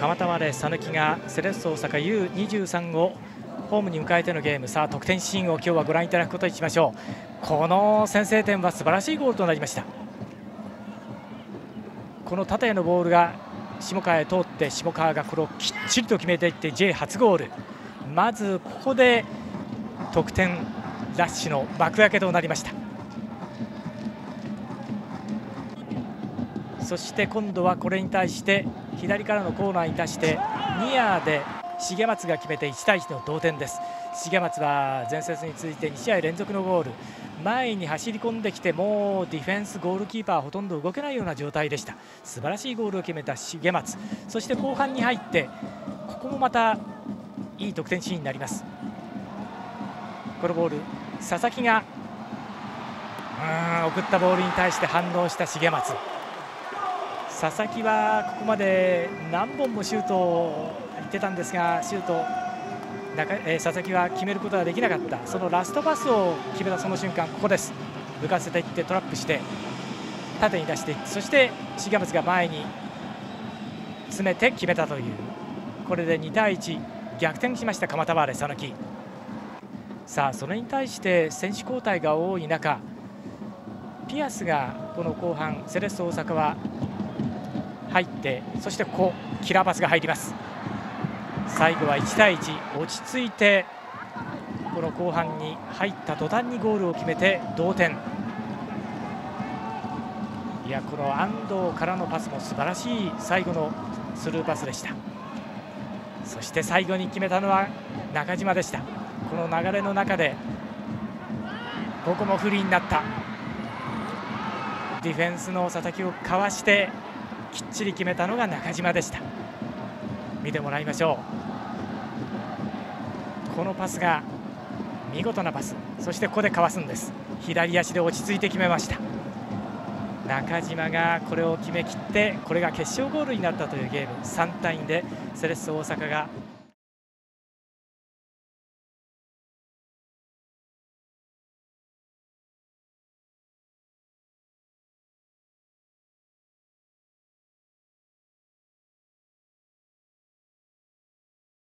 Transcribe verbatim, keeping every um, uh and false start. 蒲田までさぬきがセレッソ大阪 ユーにじゅうさん をホームに迎えてのゲーム、さあ得点シーンを今日はご覧いただくことにしましょう。この先制点は素晴らしいゴールとなりました。この縦へのボールが下川へ通って、下川がこれをきっちりと決めていって J 初ゴール。まずここで得点ラッシュの幕開けとなりました。そして今度はこれに対して左からのコーナーに対してニアで重松が決めていちたいいちの同点です。重松は前節に続いてにしあい連続のゴール。前に走り込んできてもうディフェンス、ゴールキーパーほとんど動けないような状態でした。素晴らしいゴールを決めた重松。そして後半に入ってここもまたいい得点シーンになります。このボール佐々木がうーん送ったボールに対して反応した重松。佐々木はここまで何本もシュートを行ってたんですが、シュート中、えー、佐々木は決めることができなかった。そのラストパスを決めたその瞬間、ここです。浮かせていってトラップして縦に出していって、そして重松が前に詰めて決めたという、これでにたいいち逆転しました蒲田バーレ佐々木。さあそれに対して選手交代が多い中、ピアスがこの後半セレッソ大阪は入って、そしてここキラーパスが入ります。最後はいちたいいち、落ち着いてこの後半に入った途端にゴールを決めて同点。いや、この安藤からのパスも素晴らしい最後のスルーパスでした。そして最後に決めたのは中島でした。この流れの中でここも不利になった。ディフェンスの佐々木をかわしてきっちり決めたのが中島でした。見てもらいましょう。このパスが見事なパス。そしてここでかわすんです。左足で落ち着いて決めました。中島がこれを決めきって、これが決勝ゴールになったというゲーム。さんたいにでセレッソ大阪が